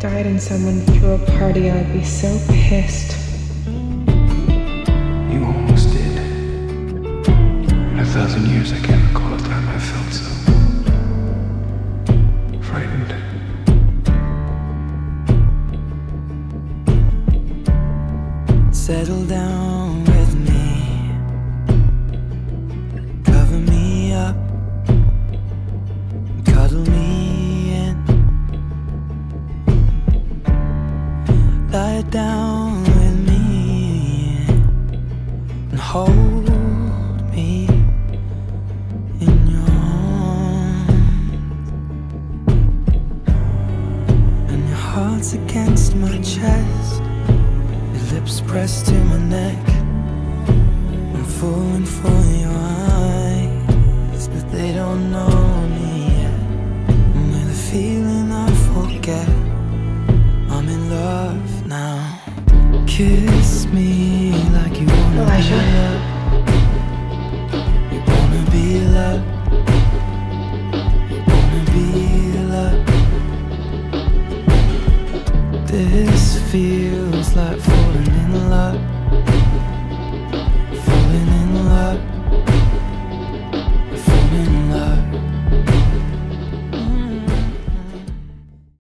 died and someone threw a party, I'd be so pissed. You almost did. In 1,000 years, I can't recall a time I felt so frightened. Settle down with me. Cover me up. Cuddle me in. Lie down with me and hold me in your arms. And your heart's against my chest, lips pressed to my neck. I'm falling for your eyes, but they don't know me yet. And with a feeling I forget, I'm in love now. Kiss me like you wanna. Elijah.